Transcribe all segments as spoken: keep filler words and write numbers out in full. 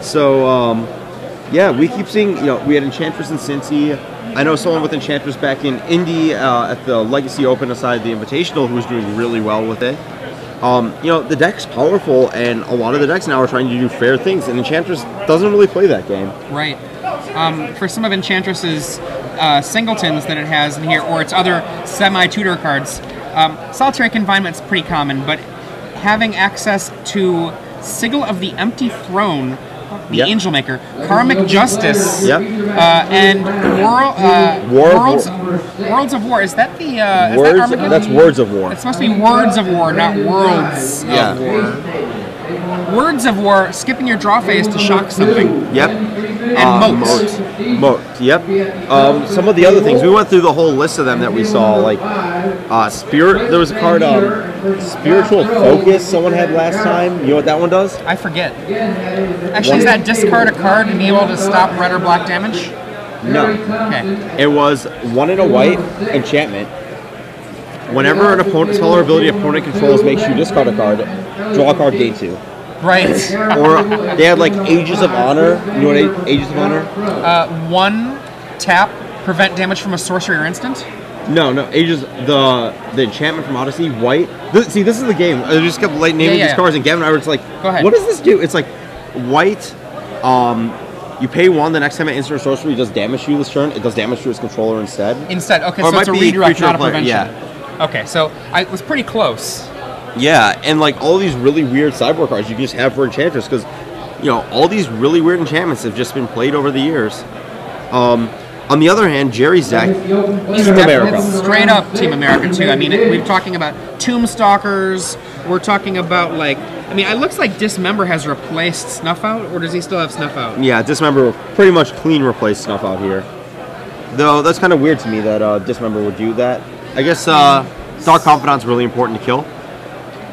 So, um, yeah, we keep seeing, you know, we had Enchantress in Cincy. I know someone with Enchantress back in Indy uh, at the Legacy Open aside the Invitational who's doing really well with it. Um, you know, the deck's powerful, and a lot of the decks now are trying to do fair things, and Enchantress doesn't really play that game. Right. Um, for some of Enchantress's uh, singletons that it has in here, or its other semi-tutor cards, um, Solitary Confinement's pretty common, but having access to Sigil of the Empty Throne, the yep. Angel Maker, Karmic Justice, yep. uh, and World, uh, War Worlds, War. Worlds of War. Is that the uh, Words, is that that's Words of War. It's supposed to be Words of War, not Worlds yeah. of War. Words of War, skipping your draw phase to shock something. Yep. And uh, Moat. Moat, yep. Um, some of the other things, we went through the whole list of them that we saw, like uh, Spirit, there was a card, um, Spiritual Focus someone had last time. You know what that one does? I forget. Actually, one. Is that discard a card and be able to stop red or black damage? No. Okay. It was one in a white, enchantment. Whenever an opponent's color ability opponent controls makes you discard a card, draw a card, gain two. Right. Or they had like Ages of Honor. You know what Ages of Honor? Uh, one tap, prevent damage from a sorcery or instant. No, no. Ages the the enchantment from Odyssey, white. This, see, this is the game. I just kept naming yeah, yeah, these yeah. cards, and Gavin and I were just like, Go ahead. "What does this do?" It's like white. Um, you pay one. The next time an instant or sorcery does damage to you this turn, it does damage to its controller instead. Instead, okay. Or so it it's a redirect, not a prevention. Yeah. Okay, so I was pretty close. Yeah, and like all these really weird sideboard cards you can just have for Enchantress because, you know, all these really weird enchantments have just been played over the years. Um, on the other hand, Jerry's deck, Team America. Straight up Team America, too. I mean, it, we're talking about Tomb Stalkers. We're talking about, like, I mean, it looks like Dismember has replaced Snuff Out, or does he still have Snuff Out? Yeah, Dismember pretty much clean replaced Snuff Out here. Though, that's kind of weird to me that uh, Dismember would do that. I guess uh, Dark Confidant's really important to kill.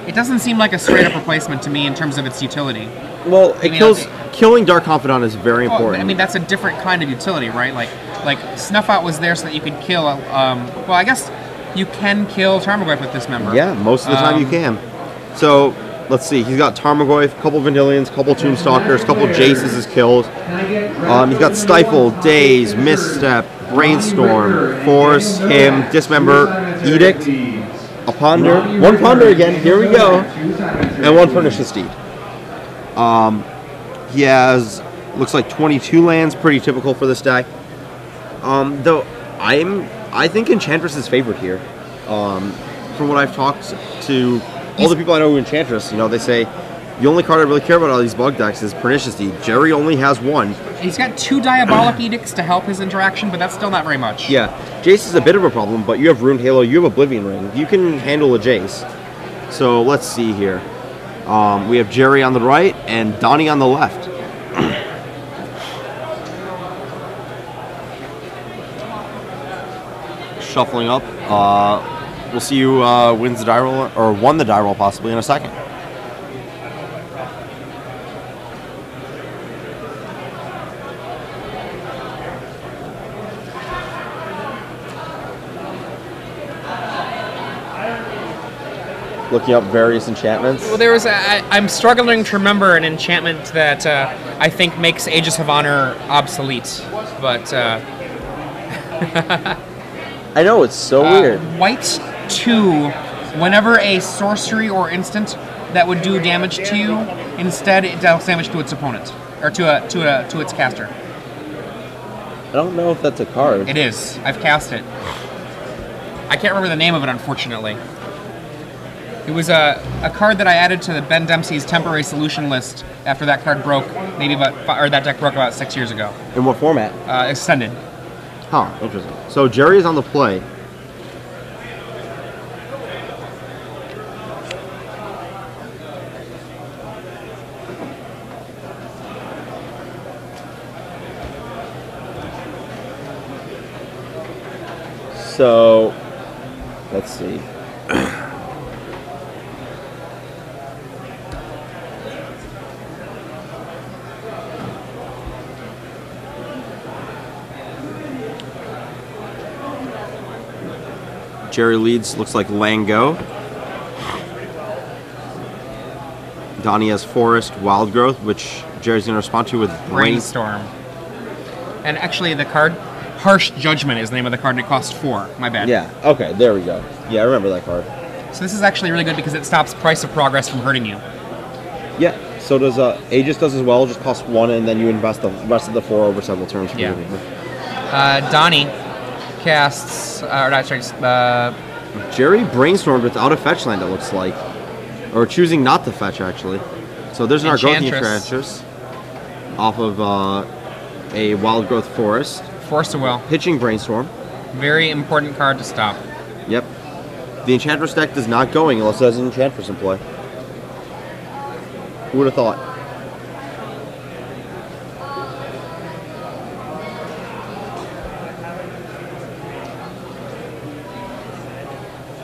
It doesn't seem like a straight-up replacement to me in terms of its utility. Well, it I mean, kills. Like, killing Dark Confidant is very important. Well, I mean, that's a different kind of utility, right? Like, like Snuff Out was there so that you could kill. Um, well, I guess you can kill Tarmogoyf with Dismember. Yeah, most of the time um, you can. So let's see. He's got Tarmogoyf, couple Vendilions, couple Tomb Stalkers, couple Jaces is killed. Um, he's got Stifle, Daze, Misstep, Brainstorm, Force, Hymn, Dismember, Edict. A ponder, one ponder again, here we go, and one Pernicious Deed. Um, he has, looks like twenty-two lands, pretty typical for this deck. Um, though, I'm, I think Enchantress is favorite here. Um, from what I've talked to all the people I know who Enchantress, you know, they say, the only card I really care about all these bug decks is Pernicious Deed. Jerry only has one. He's got two Diabolic Edicts to help his interaction, but that's still not very much. Yeah. Jace is a bit of a problem, but you have Runed Halo, you have Oblivion Ring. You can handle a Jace. So let's see here. Um, we have Jerry on the right and Donnie on the left. Shuffling up. Uh, we'll see who uh, wins the die roll, or won the die roll possibly in a second. Looking up various enchantments. Well, there was a, I, I'm struggling to remember an enchantment that uh, I think makes Aegis of Honor obsolete, but uh, I know it's so uh, weird. White two, whenever a sorcery or instant that would do damage to you, instead it deals damage to its opponent or to a to a to its caster. I don't know if that's a card. It is. I've cast it. I can't remember the name of it, unfortunately. It was a, a card that I added to the Ben Dempsey's temporary solution list after that card broke, maybe about five, or that deck broke about six years ago. In what format? Uh, extended. Huh, interesting. So Jerry is on the play. So, let's see. Jerry leads, looks like Lango. Donnie has Forest, Wild Growth, which Jerry's going to respond to with Brainstorm. Brain... And actually, the card Harsh Judgment is the name of the card, and it costs four. My bad. Yeah. Okay, there we go. Yeah, I remember that card. So this is actually really good because it stops Price of Progress from hurting you. Yeah. So does uh, Aegis does as well. Just costs one, and then you invest the rest of the four over several turns. Yeah. Uh, Donnie casts... Uh, or not, sorry, uh, Jerry brainstormed without a fetch land, it looks like. Or choosing not to fetch, actually. So there's an Argothian Enchantress off of uh, a Wild Growth Forest. Force of Will. Pitching Brainstorm. Very important card to stop. Yep. The Enchantress deck is not going unless there's an Enchantress in play. Who would have thought?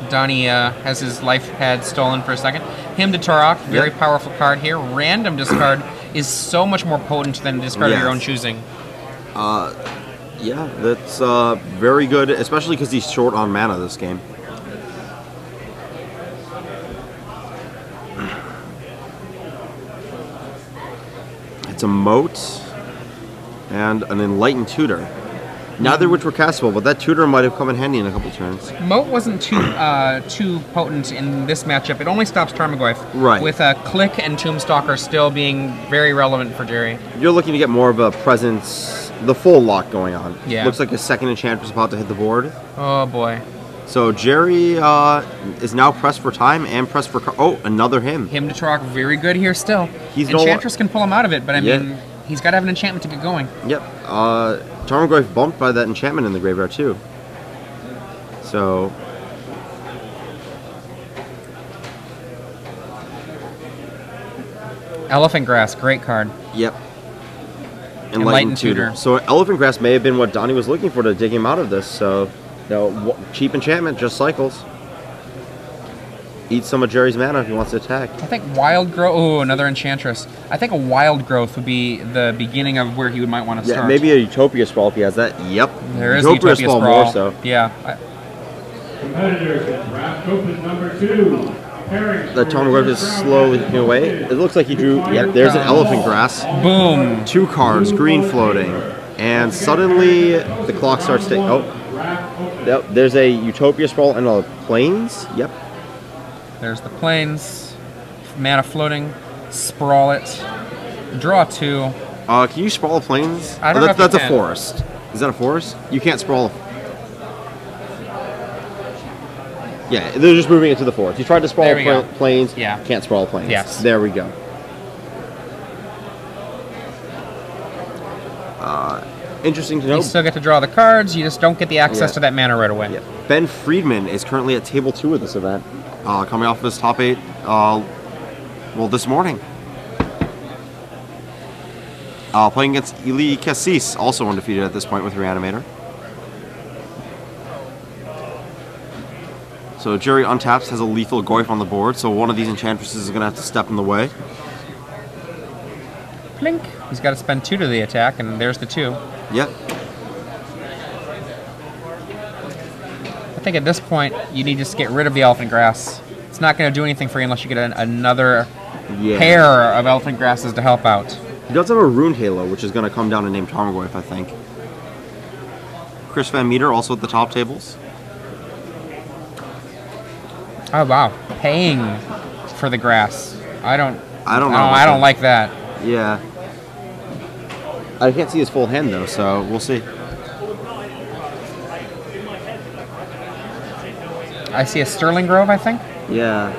Donnie uh, has his life pad stolen for a second. Hymn to Tourach, very yep. powerful card here. Random discard is so much more potent than discard yes. of your own choosing. Uh, yeah, that's uh, very good, especially because he's short on mana this game. It's a Moat and an Enlightened Tutor. Neither of which were castable, but that tutor might have come in handy in a couple turns. Moat wasn't too uh, too potent in this matchup. It only stops Tarmogoyf. Right. With a Clique and Tomb Stalker still being very relevant for Jerry. You're looking to get more of a presence, the full lock going on. Yeah. Looks like a second Enchantress about to hit the board. Oh boy. So Jerry uh, is now pressed for time and pressed for car oh another hymn. Hymn to Tourach, very good here still. He's Enchantress no can pull him out of it, but I yeah. mean he's got to have an enchantment to get going. Yep. Uh. Tarmogoyf bumped by that enchantment in the graveyard too. So Elephant Grass, great card. Yep. Enlightened, Enlightened Tutor. Tutor. So Elephant Grass may have been what Donnie was looking for to dig him out of this. So, you know, cheap enchantment just cycles. Eat some of Jerry's mana if he wants to attack. I think Wild Growth... Oh, another Enchantress. I think a Wild Growth would be the beginning of where he might want to yeah, start. Maybe a Utopia Sprawl if he has that. Yep. There is Utopia, Utopia Sprawl. More so. Yeah. I... Competitors in draft open number two. That Tarmogoyf is slowly looking away. It looks like he drew... Yeah, there's an Elephant Grass. Boom. Two cards, green floating. And suddenly the clock starts to... Oh. There's a Utopia Sprawl and a Plains. Yep. There's the Plains, mana floating, sprawl it, draw two. Uh, can you sprawl Plains? I don't oh, that, know if That's a forest. Is that a forest? You can't sprawl. Yeah, they're just moving it to the forest. You tried to sprawl pl Plains, yeah. can't sprawl Plains. Yes. There we go. Uh, interesting to know. You still get to draw the cards, you just don't get the access yeah. to that mana right away. Yeah. Ben Friedman is currently at table two of this event. Uh, coming off of his top eight, uh, well, this morning. Uh, playing against Eli Cassis, also undefeated at this point with Reanimator. So Jerry untaps, has a lethal Goyf on the board, so one of these Enchantresses is going to have to step in the way. Plink. He's got to spend two to the attack, and there's the two. Yep. I think at this point you need to just get rid of the Elephant Grass. It's not going to do anything for you unless you get an, another yeah. pair of Elephant Grasses to help out. He does have a Runed Halo, which is going to come down and name Tarmogoyf, I think. Chris Van Meter also at the top tables. Oh wow, paying for the grass. I don't. I don't know. I don't, I don't like that. Yeah. I can't see his full hand though, so we'll see. I see a Sterling Grove, I think. Yeah.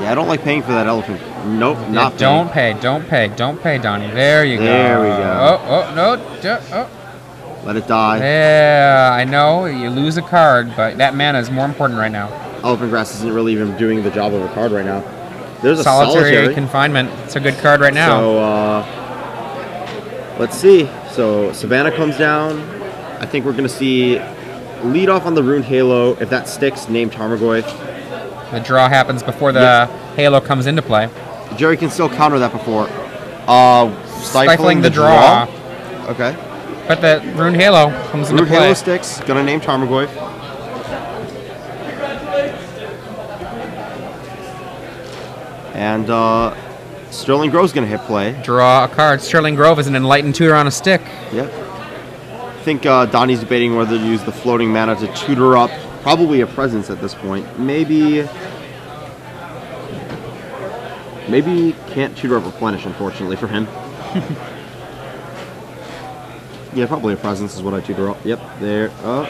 Yeah, I don't like paying for that elephant. Nope, yeah, not don't paying. pay, don't pay, don't pay, Donnie. There you there go. There we go. Oh, oh, no. Oh. Let it die. Yeah, I know. You lose a card, but that mana is more important right now. Elephant Grass isn't really even doing the job of a card right now. There's a Solitary. Solitary Confinement. It's a good card right now. So, uh, let's see. So, Savannah comes down. I think we're going to see... Lead off on the Runed Halo. If that sticks, name Tarmogoyf. The draw happens before the yep. Halo comes into play. Jerry can still counter that before. Uh, stifling, stifling the, the draw. draw. Okay. But the Runed Halo comes Runed into play. Runed Halo sticks. Gonna name Tarmogoyf. And uh, Sterling Grove's going to hit play. Draw a card. Sterling Grove is an Enlightened Tutor on a stick. Yep. I think uh, Donnie's debating whether to use the floating mana to tutor up probably a presence at this point. Maybe... Maybe can't tutor up replenish, unfortunately, for him. Yeah, probably a presence is what I tutor up. Yep, there. Oh.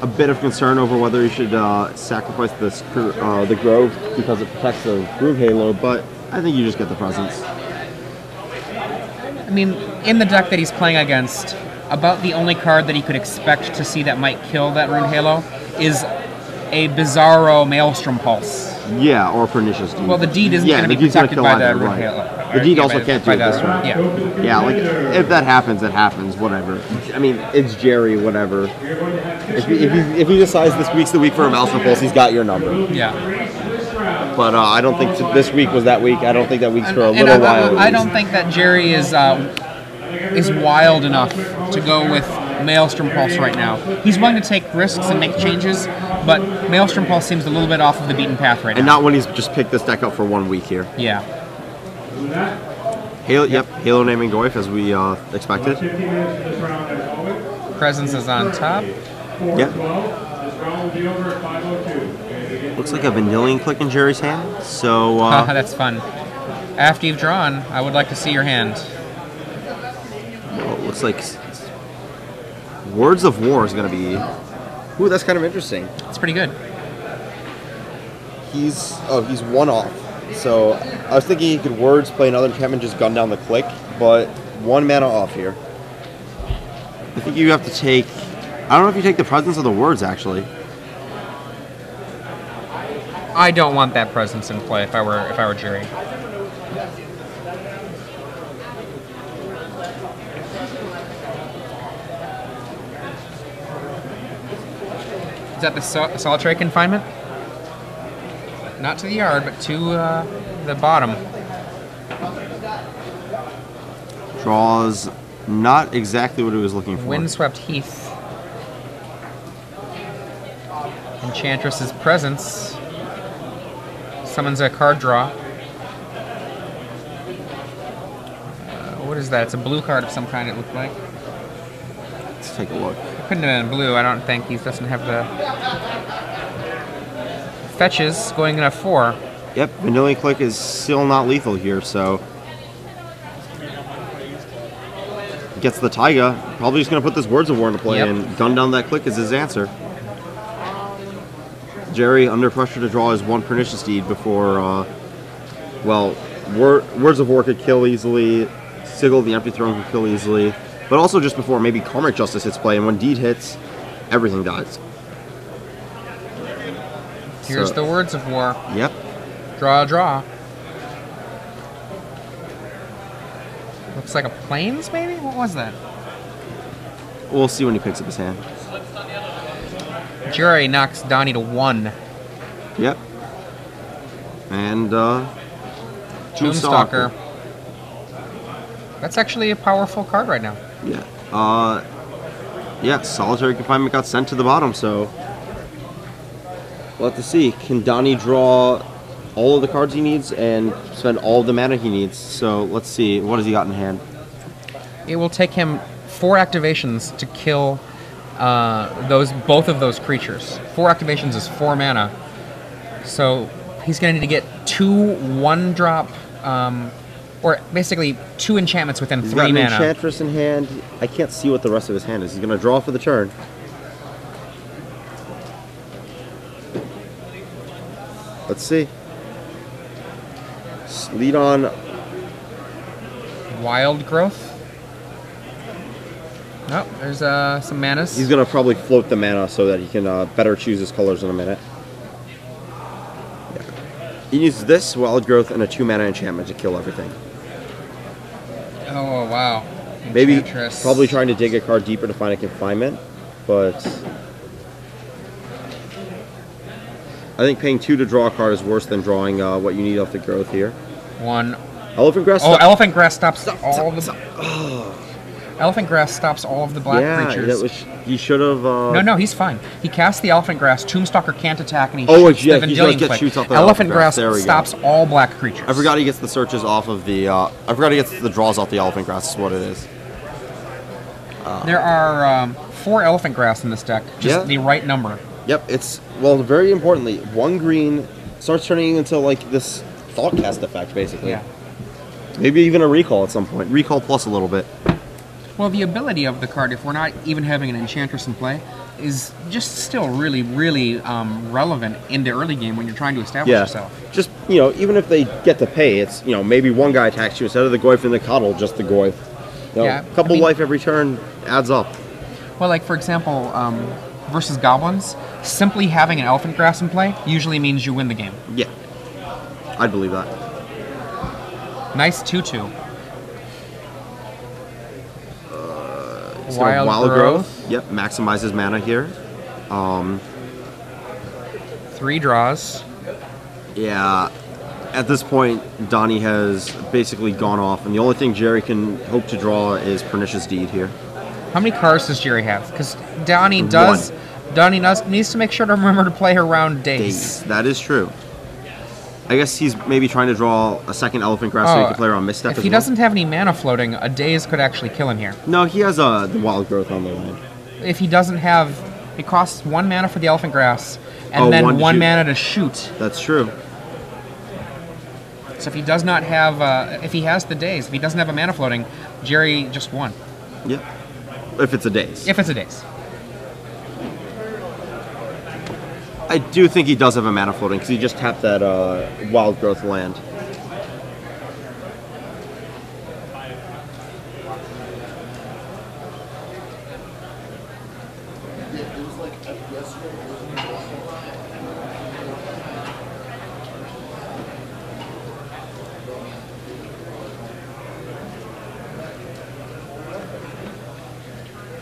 A bit of concern over whether you should uh, sacrifice this, uh, the Grove because it protects the Groove Halo, but I think you just get the presence. I mean, in the deck that he's playing against, about the only card that he could expect to see that might kill that Runed Halo is a bizarro Maelstrom Pulse. Yeah, or Pernicious Deed. Well, the Deed isn't yeah, going to be protected by the Runed Halo. The Deed also can't do it this round. Yeah. Yeah, like, if that happens, it happens, whatever. I mean, it's Jerry, whatever. If he, if he, if he decides this week's the week for a Maelstrom Pulse, he's got your number. Yeah. But uh, I don't think this week was that week. I don't think that week's for a and little I, while. I, I don't think that Jerry is uh, is wild enough to go with Maelstrom Pulse right now. He's willing to take risks and make changes, but Maelstrom Pulse seems a little bit off of the beaten path right and now. And not when he's just picked this deck up for one week here. Yeah. Halo, yep. yep. Halo naming Goyf as we uh, expected. Presence is on top. Yep. Looks like a Vendilion Clique in Jerry's hand, so... Uh, that's fun. After you've drawn, I would like to see your hand. Well, it looks like... Words of War is going to be... Ooh, that's kind of interesting. That's pretty good. He's... Oh, he's one off. So, I was thinking he could Words, play another enchantment, just gun down the Clique, but one mana off here. I think you have to take... I don't know if you take the presence of the Words, actually. I don't want that presence in play if I were if I were Jerry. Is that the sol solitary confinement? Not to the yard, but to uh, the bottom. Draws not exactly what he was looking for. Windswept Heath. Enchantress's presence. Summons a card draw. Uh, what is that? It's a blue card of some kind, it looked like. Let's take a look. It couldn't have been blue, I don't think. He doesn't have the... Fetches, going in a four. Yep, Vendilion Clique is still not lethal here, so... Gets the Taiga. Probably just going to put this Words of War into play, yep. And gun down that Clique is his answer. Jerry under pressure to draw his one Pernicious Deed before, uh, well, Wor Words of War could kill easily, Sigil of the Empty Throne could kill easily, but also just before maybe Karmic Justice hits play, and when Deed hits, everything dies. Here's so. the Words of War. Yep. Draw, draw. Looks like a Plains, maybe? What was that? We'll see when he picks up his hand. Jerry knocks Donnie to one. Yep. And, uh... Tomb Stalker. That's actually a powerful card right now. Yeah. Uh... Yeah, Solitary Confinement got sent to the bottom, so... We'll have to see. Can Donnie draw all of the cards he needs and spend all the mana he needs? So, let's see. What has he got in hand? It will take him four activations to kill... Uh, those both of those creatures. Four activations is four mana, so he's going to need to get two one-drop, um, or basically two enchantments within he's three mana. He's got an mana. Enchantress in hand. I can't see what the rest of his hand is. He's going to draw for the turn. Let's see. Lead on. Wild Growth. Oh, there's uh, some manas. He's going to probably float the mana so that he can uh, better choose his colors in a minute. Yeah. He uses this, Wild Growth, and a two-mana enchantment to kill everything. Oh, wow. Maybe probably trying to dig a card deeper to find a confinement, but... I think paying two to draw a card is worse than drawing uh, what you need off the growth here. One. Elephant Grass. Oh, Elephant Grass stops stop, all stop, the... Stop. Oh. Elephant Grass stops all of the black yeah, creatures. Yeah, that was. He should have. Uh... No, no, he's fine. He casts the Elephant Grass. Tomb Stalker can't attack, and he oh, shoots yeah, the Vendilion Clique. Shoots off the Elephant, Elephant Grass, grass stops all black creatures. I forgot he gets the searches off of the. Uh, I forgot he gets the draws off the Elephant Grass. Is what it is. Uh, there are um, four Elephant Grass in this deck. Just yeah. the right number. Yep. It's well. Very importantly, one green starts turning into like this Thoughtcast effect, basically. Yeah. Maybe even a recall at some point. Recall plus a little bit. Well, the ability of the card, if we're not even having an Enchantress in play, is just still really, really um, relevant in the early game when you're trying to establish yeah. yourself. Just, you know, even if they get to pay, it's, you know, maybe one guy attacks you instead of the Goyf and the Coddle, just the Goyf. You know, yeah. A couple I mean, life every turn adds up. Well, like, for example, um, versus Goblins, simply having an Elephant Grass in play usually means you win the game. Yeah. I'd believe that. Nice two two. Uh, wild wild growth. growth. Yep, maximizes mana here. Um, Three draws. Yeah, at this point, Donnie has basically gone off, and the only thing Jerry can hope to draw is Pernicious Deed here. How many cards does Jerry have? Because Donnie does. One. Donnie does, needs to make sure to remember to play her round Daze. That is true. I guess he's maybe trying to draw a second Elephant Grass oh, so he can play around Misstep as well. If he doesn't have any mana floating, a Daze could actually kill him here. No, he has uh, the Wild Growth on the line. If he doesn't have... It costs one mana for the Elephant Grass, and oh, then one, one mana to shoot. That's true. So if he does not have... Uh, if he has the Daze, if he doesn't have a mana floating, Jerry just won. Yeah. If it's a Daze. If it's a Daze. I do think he does have a mana floating because he just tapped that uh, Wild Growth land.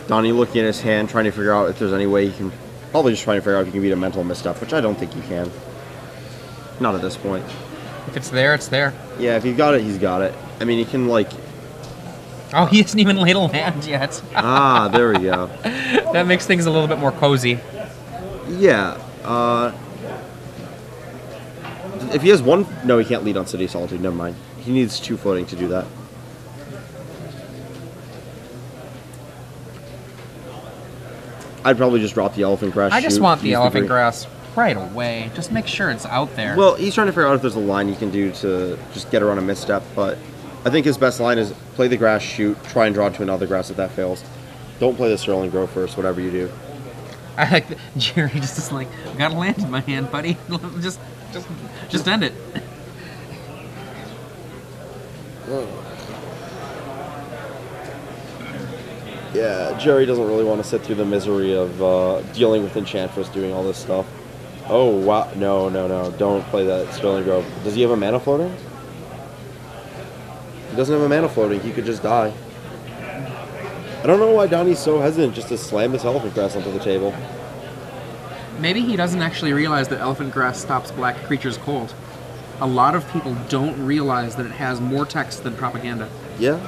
Donnie looking at his hand, trying to figure out if there's any way he can. Probably just trying to figure out if you can beat a mental misstep, which I don't think you can. Not at this point. If it's there, it's there. Yeah, if he's got it, he's got it. I mean, he can, like... Oh, he hasn't even laid a land yet. Ah, there we go. That makes things a little bit more cozy. Yeah. Uh, if he has one... No, he can't lead on City of Solitude. Never mind. He needs two floating to do that. I'd probably just drop the Elephant Grass. I just shoot, want the Elephant the Grass right away. Just make sure it's out there. Well, he's trying to figure out if there's a line you can do to just get around a misstep, but I think his best line is play the grass, shoot, try and draw to another grass if that fails. Don't play the Sterling Grove first, whatever you do. I like the, Jerry just is like, I've got a land in my hand, buddy. just, just, just end it. Yeah, Jerry doesn't really want to sit through the misery of uh, dealing with Enchantress doing all this stuff. Oh, wow. No, no, no. Don't play that Sterling Grove. Does he have a mana floating? He doesn't have a mana floating. He could just die. I don't know why Donnie's so hesitant just to slam this Elephant Grass onto the table. Maybe he doesn't actually realize that Elephant Grass stops black creatures cold. A lot of people don't realize that it has more text than propaganda. Yeah.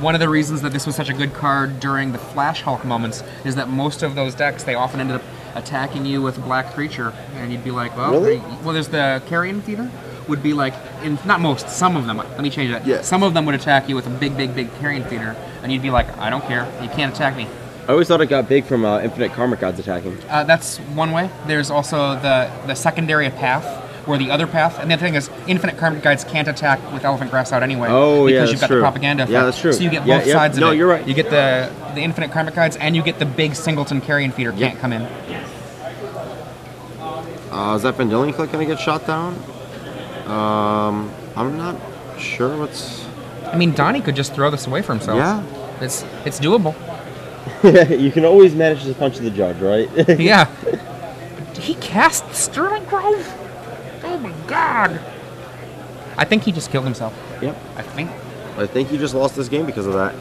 One of the reasons that this was such a good card during the Flash Hulk moments is that most of those decks, they often ended up attacking you with a black creature, and you'd be like, well, really? Well, there's the Carrion Feeder, would be like, in, not most, some of them, let me change that, yeah. Some of them would attack you with a big, big, big Carrion Feeder, and you'd be like, I don't care, you can't attack me. I always thought it got big from uh, Infinite Karmic Gods attacking. Uh, that's one way. There's also the, the secondary path. Or the other path, and the other thing is, Infinite Karmic Guides can't attack with Elephant Grass out anyway. Oh, yeah, that's true. Because you've got the propaganda effect. Yeah, that's true. So you get yeah, both yeah. sides no, of it. No, you're right. You get the the Infinite Karmic Guides, and you get the big Singleton Carrion Feeder yep. can't come in. Uh, is that Vendilion Clique going to get shot down? Um, I'm not sure what's... I mean, Donnie could just throw this away for himself. Yeah. It's, it's doable. You can always manage to punch the judge, right? Yeah. He cast Sterling Grove? Oh my god! I think he just killed himself. Yep. I think. I think he just lost this game because of that.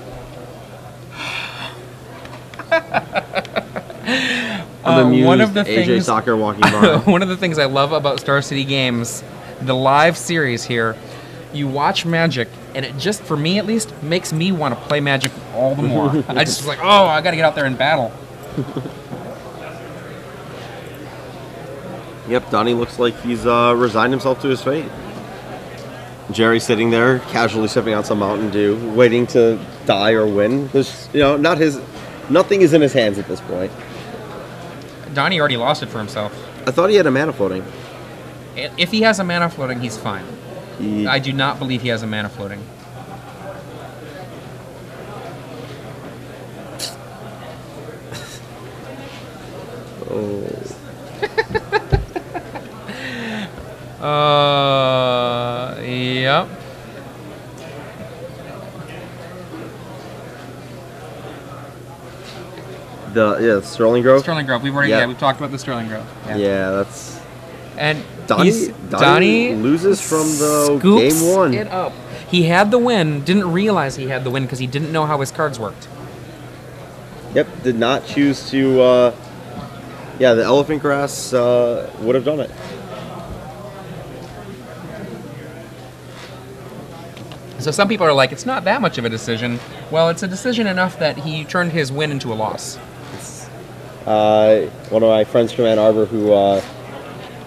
I'm amused, uh, one of the A J things, Soccer walking by. One of the things I love about Star City Games, the live series here, you watch Magic and it just, for me at least, makes me want to play Magic all the more. I just was like, oh, I gotta get out there and battle. Yep, Donnie looks like he's uh, resigned himself to his fate. Jerry's sitting there, casually sipping on some Mountain Dew, waiting to die or win. There's, you know, not his, nothing is in his hands at this point. Donnie already lost it for himself. I thought he had a mana floating. If he has a mana floating, he's fine. He... I do not believe he has a mana floating. Oh. Uh, yep. The yeah, Sterling Grove. Sterling Grove. We've already yeah, yeah we've talked about the Sterling Grove. Yeah, yeah that's. And Donnie, Donnie loses from the game one. It up. He had the win. Didn't realize he had the win because he didn't know how his cards worked. Yep. Did not choose to. Uh, yeah, the Elephant Grass uh, would have done it. So some people are like, it's not that much of a decision. Well, it's a decision enough that he turned his win into a loss. Uh, one of my friends from Ann Arbor who uh,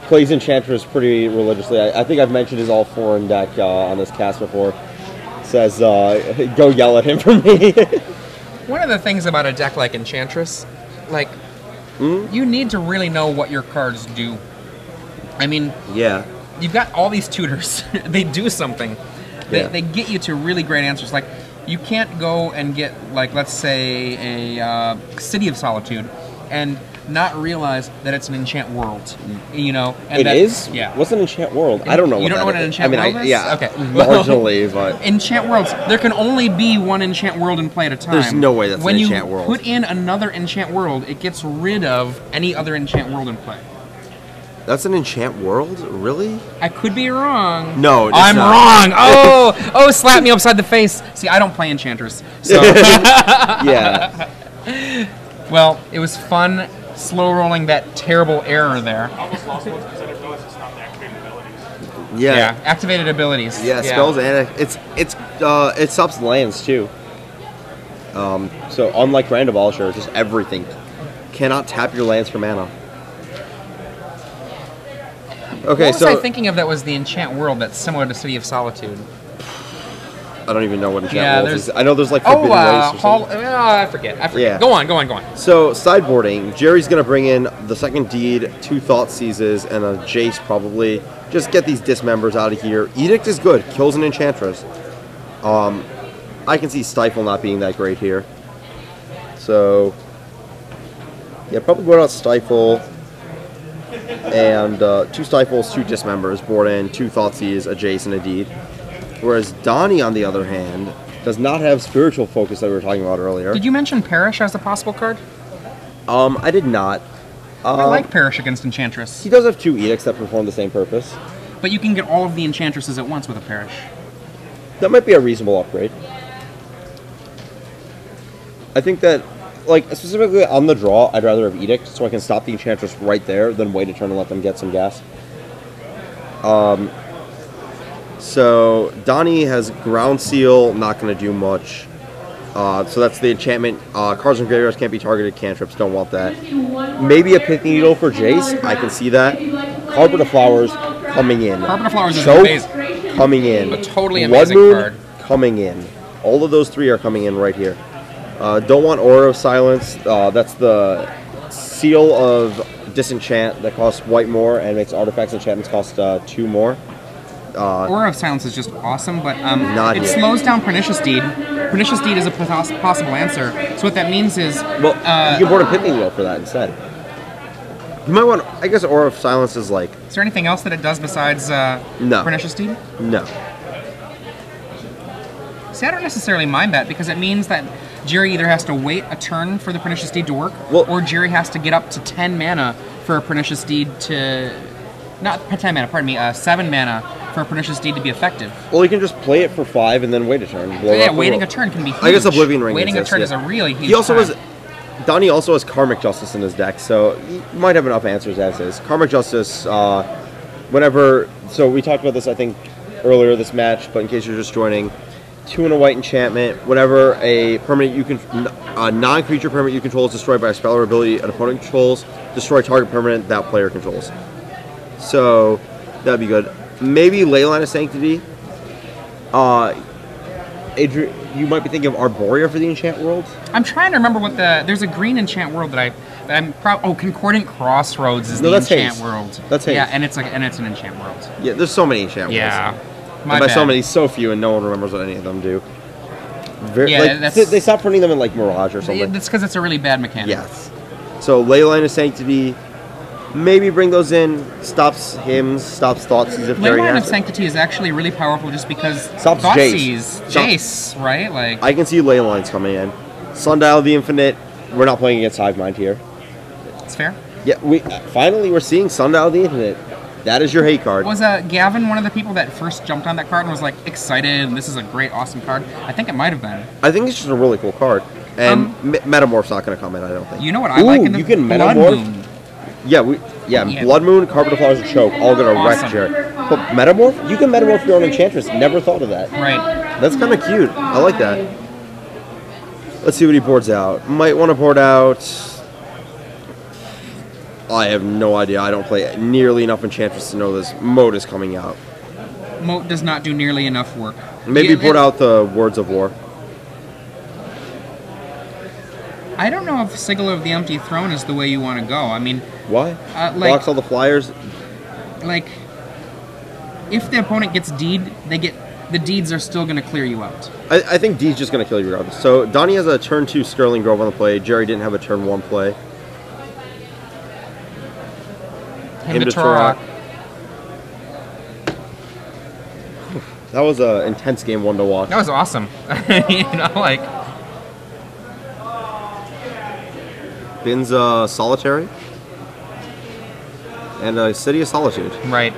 plays Enchantress pretty religiously, I, I think I've mentioned his all-foreign deck uh, on this cast before, says, uh, go yell at him for me. One of the things about a deck like Enchantress, like, mm-hmm. you need to really know what your cards do. I mean, yeah, you've got all these tutors. They do something. They, yeah. they get you to really great answers. Like, you can't go and get, like, let's say, a uh, City of Solitude and not realize that it's an enchant world, you know? And it that, is? Yeah. What's an enchant world? I don't know you what You don't know what an enchant is. world I mean, I, yeah, is? Okay. Marginally, but... Enchant worlds. There can only be one enchant world in play at a time. There's no way that's when an enchant world. When you put in another enchant world, it gets rid of any other enchant world in play. That's an enchant world? Really? I could be wrong. No, it's I'm not. wrong. Oh, oh, slap me upside the face. See, I don't play Enchantress. So. Yeah. Well, it was fun slow rolling that terrible error there. I almost lost one because I didn't realize it's not the activated abilities. Yeah. Yeah. Activated abilities. Yeah, yeah. Spells and it's it's uh it stops lands too. Um so unlike Grand Abolisher, just everything. Cannot tap your lands for mana. Okay, what was so, I thinking of that was the Enchant World that's similar to City of Solitude? I don't even know what Enchant yeah, World is. I know there's like Forbidden oh, uh, Ways or Hall, something. Oh, I forget. I forget. Yeah. Go on, go on, go on. So, sideboarding. Jerry's going to bring in the second deed, two Thought Seizes, and a Jace probably. Just get these Dismembers out of here. Edict is good. Kills an Enchantress. Um, I can see Stifle not being that great here. So, yeah, probably going out Stifle. And uh, two Stifles, two Dismembers, board in, two Thoughtseize, a Jace, and a Deed. Whereas Donnie, on the other hand, does not have Spiritual Focus that we were talking about earlier. Did you mention Perish as a possible card? Um, I did not. Uh, I like Perish against Enchantress. He does have two Edicts that perform the same purpose. But you can get all of the Enchantresses at once with a Perish. That might be a reasonable upgrade. I think that... Like, specifically on the draw, I'd rather have Edict, so I can stop the Enchantress right there, than wait a turn and let them get some gas. Um, so, Donnie has Ground Seal, not going to do much. Uh, so that's the enchantment. Uh, cards and graveyards can't be targeted, cantrips, don't want that. Maybe a Pith Needle for Jace, I can see that. Carpet of Flowers, coming in. Carpet of Flowers is Choke, amazing. coming in. A totally amazing One Moon, card. coming in. All of those three are coming in right here. Uh, don't want Aura of Silence. Uh, that's the seal of disenchant that costs white more and makes artifacts and enchantments cost uh, two more. Uh, Aura of Silence is just awesome, but um, it yet. slows down Pernicious Deed. Pernicious Deed is a possible answer. So what that means is... Well, uh, you can board a Pith Needle for that instead. You might want... I guess Aura of Silence is like... Is there anything else that it does besides uh, no. Pernicious Deed? No. See, I don't necessarily mind that because it means that... Jerry either has to wait a turn for the Pernicious Deed to work, well, or Jerry has to get up to ten mana for a Pernicious Deed to... Not ten mana, pardon me, uh, seven mana for a Pernicious Deed to be effective. Well, you can just play it for five and then wait a turn. Blow yeah, waiting a turn can be huge. I guess Oblivion Ring Waiting exists, a turn yeah. is a really huge He also time. has... Donnie also has Karmic Justice in his deck, so he might have enough answers as is. Karmic Justice, uh, whenever... So we talked about this, I think, earlier this match, but in case you're just joining... two and a white enchantment. Whenever a permanent you can, a non-creature permanent you control is destroyed by a spell or ability an opponent controls, destroy target permanent that player controls. So that'd be good. Maybe Ley Line of Sanctity. Uh, Adrian, you might be thinking of Arborea for the Enchant World. I'm trying to remember what the there's a green Enchant World that I that I'm pro oh Concordant Crossroads is no, the that's Enchant Haze. World. That's Haze. Yeah, and it's like and it's an Enchant World. Yeah, there's so many Enchant yeah. Worlds. Yeah, my and by bad. so many, so few, and no one remembers what any of them do. Very, yeah, like, that's, they, they stopped printing them in like Mirage or something. That's because it's a really bad mechanic. Yes. So Ley Line of Sanctity. Maybe bring those in. Stops hymns, stops thoughts. As if Ley Line of Sanctity is actually really powerful just because stops Jace. Jace, right? Like I can see ley lines coming in. Sundial of the Infinite. We're not playing against Hive Mind here. It's fair. Yeah, we uh, finally we're seeing Sundial of the Infinite. That is your hate card. Was uh, Gavin one of the people that first jumped on that card and was like excited? This is a great, awesome card. I think it might have been. I think it's just a really cool card. And um, Metamorph's not going to come in. I don't think. You know what I Ooh, like in the you can Blood Metamorph. Moon. Yeah, we yeah, yeah. Blood Moon, Carpet of Flowers, and Choke all gonna awesome. wreck Jared. But Metamorph? You can Metamorph your own Enchantress. Never thought of that. Right. That's kind of cute. I like that. Let's see what he boards out. Might want to board out. I have no idea. I don't play nearly enough Enchantress to know this. Moat is coming out. Moat does not do nearly enough work. Maybe board out the Words of War. I don't know if Sigil of the Empty Throne is the way you want to go. I mean... Why? Uh, like, blocks all the flyers? Like, if the opponent gets Deed, they get... The Deeds are still going to clear you out. I, I think Deed's just going to kill you regardless. So, Donnie has a turn two Sterling Grove on the play. Jerry didn't have a turn one play. Hymn to Tourach. That was an intense game one to watch. That was awesome. You know, like... Bin's uh, Solitary and uh, City of Solitude. Right.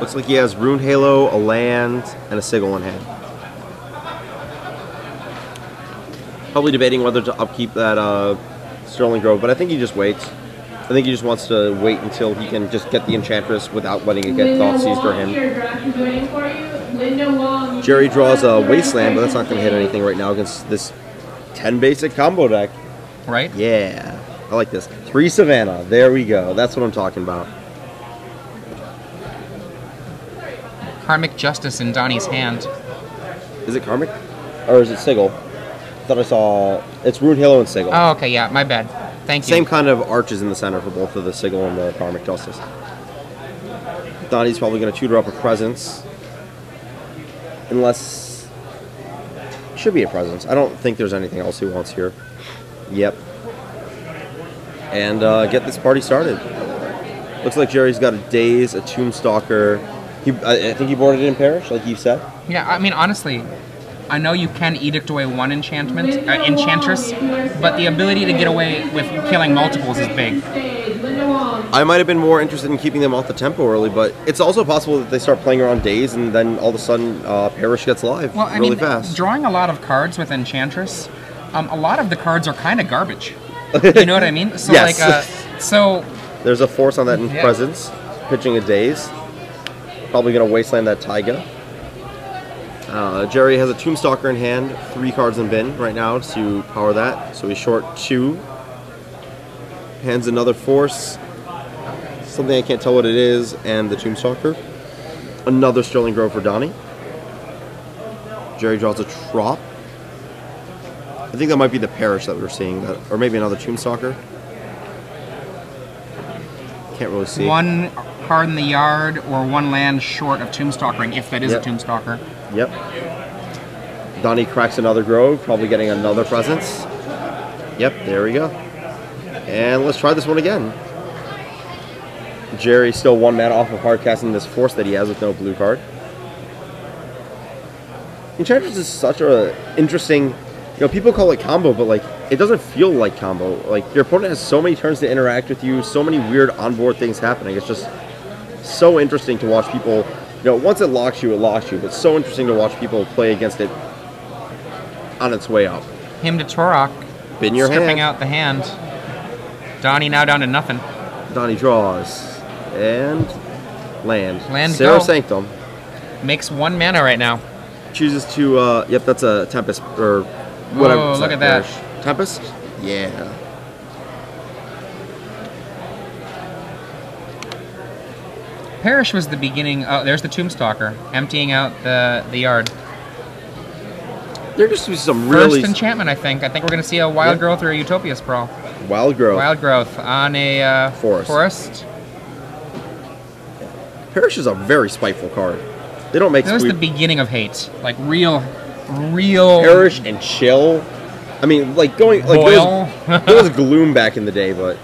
Looks like he has Runed Halo, a land, and a Sigil in hand. Probably debating whether to upkeep that uh, Sterling Grove, but I think he just waits. I think he just wants to wait until he can just get the Enchantress without letting it get thought seized for him. Jerry draws a Wasteland, but that's not going to hit anything right now against this ten basic combo deck. Right? Yeah. I like this. Three Savannah. There we go. That's what I'm talking about. Karmic Justice in Donnie's hand. Is it Karmic? Or is it Sigil? I thought I saw... It's Runed Halo and Sigil. Oh, okay. Yeah. My bad. Thank you. Same kind of arches in the center for both of the Sigil and the Karmic Justice. Donnie's probably going to tutor up a Presence. Unless... Should be a Presence. I don't think there's anything else he wants here. Yep. And uh, get this party started. Looks like Jerry's got a Daze, a Tomb Stalker. He, I, I think he boarded in Parish, like you said. Yeah, I mean, honestly, I know you can Edict away one enchantment, uh, Enchantress, but the ability to get away with killing multiples is big. I might have been more interested in keeping them off the tempo early, but it's also possible that they start playing around Daze and then all of a sudden uh, Parish gets live well, really I mean, fast. Drawing a lot of cards with Enchantress, um, a lot of the cards are kind of garbage. You know what I mean? So yes. Like, uh, so there's a force on that in yeah. Presence, pitching a Daze. Probably going to Wasteland that Taiga. Uh, Jerry has a Tomb Stalker in hand, three cards in bin right now to power that. So he's short two. Hands another force, something I can't tell what it is, and the Tomb Stalker. Another Sterling Grove for Donnie. Jerry draws a Trop. I think that might be the Parish that we were seeing, that, or maybe another Tomb Stalker. Can't really see. One card in the yard, or one land short of Tomb Stalkering, if that is yep. a Tomb Stalker. Yep. Donnie cracks another Grove, probably getting another Presence. Yep, there we go. And let's try this one again. Jerry's still one mana off of hard casting this Force that he has with no blue card. Enchantress is such an interesting... You know, people call it combo, but like it doesn't feel like combo. Like your opponent has so many turns to interact with you, so many weird onboard things happening. It's just so interesting to watch people. You know, once it locks you, it locks you. But it's so interesting to watch people play against it on its way up. Hymn to Tourach, bin your hand, stripping out the hand. Donnie now down to nothing. Donnie draws and land. Land. Sarah Sanctum makes one mana right now. chooses to, uh, yep, that's a Tempest, or whatever. Oh, look at that. Tempest? Yeah. Perish was the beginning. Oh, there's the Tomb Stalker, emptying out the, the yard. There just to be some really... First enchantment, I think. I think we're going to see a Wild yep. Growth or a Utopia Sprawl. Wild Growth. Wild Growth on a uh, Forest. forest. Perish is a very spiteful card. They don't make... That was the beginning of hate. Like, real, real... Perish and Chill. I mean, like, going... like boil. There was, there was Gloom back in the day, but...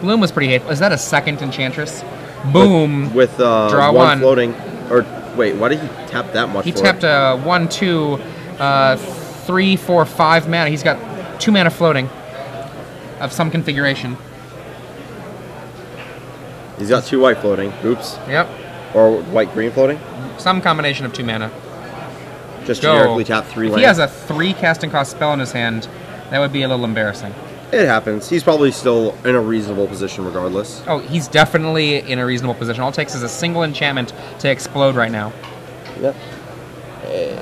Gloom was pretty hateful. Is that a second Enchantress? Boom. With, with uh, Draw one, one floating... Or, wait, why did he tap that much He for tapped it? a one, two... Uh, three, four, five mana. He's got two mana floating of some configuration. He's got two white floating. Oops. Yep. Or white-green floating? Some combination of two mana. Just Go. generically tap three land. If he has a three casting cost spell in his hand, that would be a little embarrassing. It happens. He's probably still in a reasonable position regardless. Oh, he's definitely in a reasonable position. All it takes is a single enchantment to explode right now. Yep.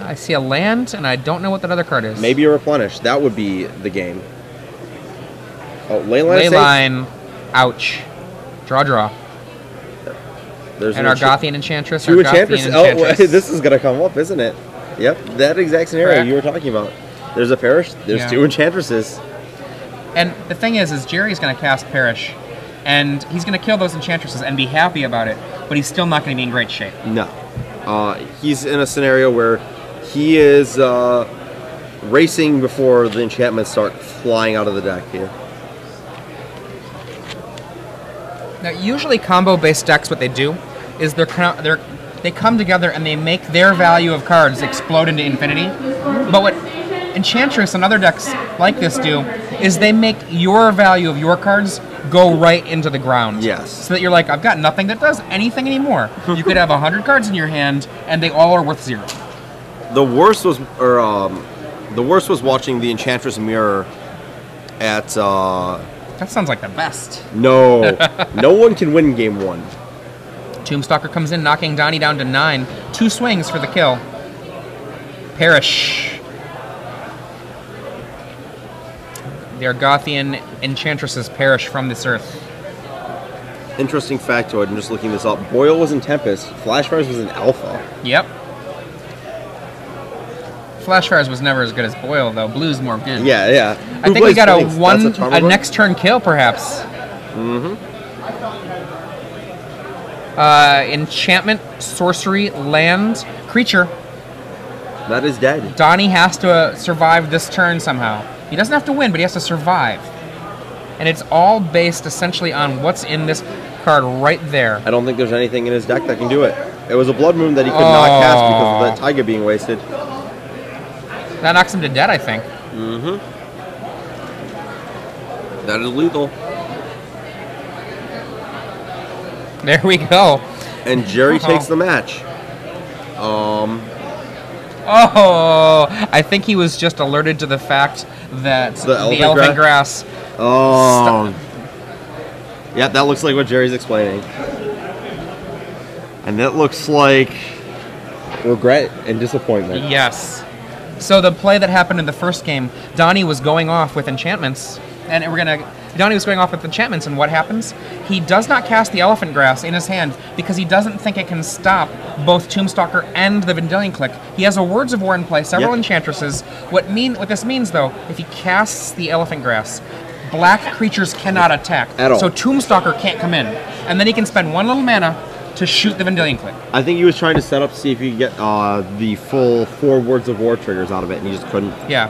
I see a land, and I don't know what that other card is. Maybe a replenish. That would be the game. Oh, ley line. Ley line. Ouch. Draw, draw. There's and an our Gothian Enchantress. Two Enchantress. Enchantress. Oh, this is gonna come up, isn't it? Yep, that exact scenario Correct. you were talking about. There's a Perish. There's yeah. two Enchantresses. And the thing is, is Jerry's gonna cast Perish, and he's gonna kill those Enchantresses and be happy about it. But he's still not gonna be in great shape. No. Uh, he's in a scenario where he is uh, racing before the enchantments start flying out of the deck here. Now, usually combo-based decks, what they do is they're, they're, they come together and they make their value of cards explode into infinity. But what Enchantress and other decks like this do is they make your value of your cards go right into the ground. Yes. So that you're like, I've got nothing that does anything anymore. You could have one hundred cards in your hand, and they all are worth zero. The worst was, or um, the worst was watching the Enchantress Mirror at... Uh, that sounds like the best. No. No one can win game one. Tombstalker comes in, knocking Donnie down to nine. Two swings for the kill. Perish. Their Gothian Enchantresses perish from this earth. Interesting factoid. I'm just looking this up. Boil was in Tempest. Flashfires was in Alpha. Yep. Flashfires was never as good as Boil, though. Blue's more good. Yeah, yeah. I Who think we got a one, a, a next turn kill, perhaps. Mm-hmm. Uh, enchantment, sorcery, land, creature. That is dead. Donnie has to uh, survive this turn somehow. He doesn't have to win, but he has to survive. And it's all based essentially on what's in this card right there. I don't think there's anything in his deck that can do it. It was a Blood Moon that he could oh. not cast because of that Taiga being wasted. That knocks him to dead, I think. Mm-hmm. That is lethal. There we go. And Jerry uh-oh. takes the match. Um... Oh, I think he was just alerted to the fact that the elephant, the elephant grass. grass oh. Yeah, that looks like what Jerry's explaining. And that looks like regret and disappointment. Yes. So the play that happened in the first game, Donnie was going off with enchantments. And we're going to... Donnie was going off with enchantments, and what happens? He does not cast the Elephant Grass in his hand because he doesn't think it can stop both Tombstalker and the Vendilion Clique. He has a Words of War in play, several yep. Enchantresses. What mean? What this means, though, if he casts the Elephant Grass, black creatures cannot attack. At all. So Tombstalker can't come in. And then he can spend one little mana to shoot the Vendilion Clique. I think he was trying to set up to see if he could get uh, the full four Words of War triggers out of it, and he just couldn't. Yeah.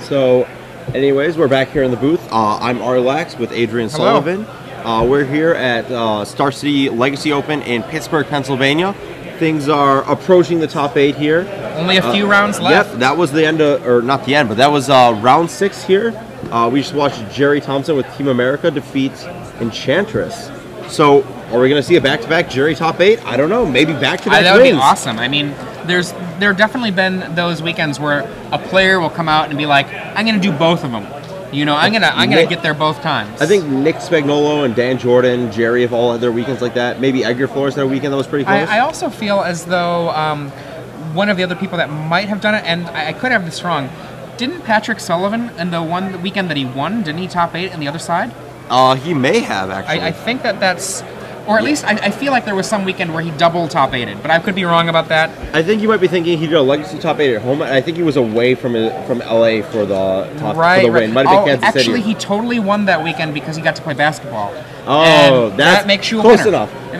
So... Anyways, we're back here in the booth. Uh, I'm Arlax with Adrian Hello. Sullivan. Uh, we're here at uh, Star City Legacy Open in Pittsburgh, Pennsylvania. Things are approaching the top eight here. Only a few uh, rounds left. Yep, that was the end of, or not the end, but that was uh, round six here. Uh, we just watched Jerry Thompson with Team America defeat Enchantress. So, are we going to see a back-to-back Jerry top eight? I don't know. Maybe back-to-back. That would be awesome. I mean, there's there definitely been those weekends where a player will come out and be like, "I'm going to do both of them." You know, I'm gonna I'm Nick, gonna get there both times. I think Nick Spagnolo and Dan Jordan, Jerry, have all had their weekends like that. Maybe Edgar Flores had a weekend that was pretty close. I, I also feel as though um, one of the other people that might have done it, and I, I could have this wrong, didn't Patrick Sullivan, in the one the weekend that he won, didn't he top eight on the other side? Uh, he may have, actually. I, I think that that's... Or at yeah. least, I, I feel like there was some weekend where he double top eighted, but I could be wrong about that. I think you might be thinking he did a legacy top eight at home, and I think he was away from from L A for the top right, for the right. win. Might have oh, been Kansas actually, City. He totally won that weekend because he got to play basketball. Oh, that's that makes you a close winner. Enough.